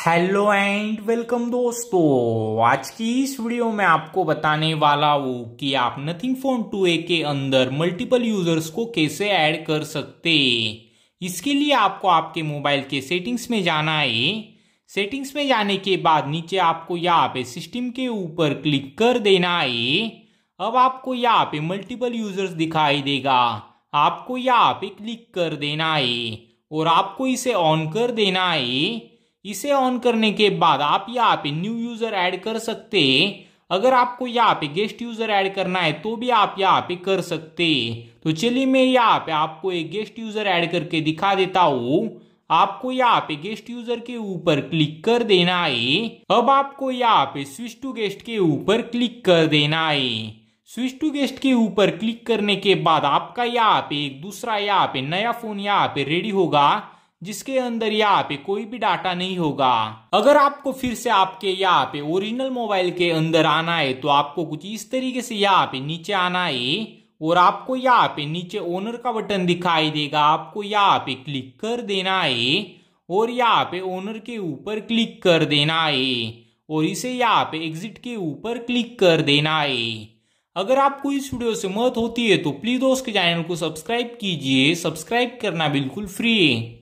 Hello and welcome दोस्तों, आज की इस वीडियो में आपको बताने वाला हूँ कि आप नथिंग फोन 2a के अंदर मल्टीपल यूजर्स को कैसे ऐड कर सकते। इसके लिए आपको आपके मोबाइल के सेटिंग्स में जाना है। सेटिंग्स में जाने के बाद नीचे आपको यहाँ पे सिस्टम के ऊपर क्लिक कर देना है। अब आपको यहाँ पे मल्टीपल यूजर्स दिखाई देगा, आपको यहाँ पे क्लिक कर देना है और आपको इसे ऑन कर देना है। इसे ऑन करने के बाद आप यहाँ पे न्यू यूजर ऐड कर सकते। अगर आपको यहाँ पे गेस्ट यूजर ऐड करना है तो भी आप यहाँ पे कर सकते। तो चलिए मैं यहाँ पे आपको एक गेस्ट यूजर ऐड करके दिखा देता हूँ। आपको यहाँ पे गेस्ट यूजर के ऊपर क्लिक कर देना है। अब आपको यहाँ पे स्विच टू गेस्ट के ऊपर क्लिक कर देना है। स्विच टू गेस्ट के ऊपर क्लिक करने के बाद आपका यहाँ पे एक दूसरा यहाँ पे नया फोन यहाँ पे रेडी होगा, जिसके अंदर यहाँ पे कोई भी डाटा नहीं होगा। अगर आपको फिर से आपके यहाँ पे ओरिजिनल मोबाइल के अंदर आना है तो आपको कुछ इस तरीके से यहाँ पे नीचे आना है और आपको यहाँ पे नीचे ओनर का बटन दिखाई देगा, आपको यहाँ पे क्लिक कर देना है और यहाँ पे ओनर के ऊपर क्लिक कर देना है और इसे यहाँ पे एग्जिट के ऊपर क्लिक कर देना है। अगर आपको इस वीडियो से मदद होती है तो प्लीज दोस्त के चैनल को सब्सक्राइब कीजिए, सब्सक्राइब करना बिल्कुल फ्री है।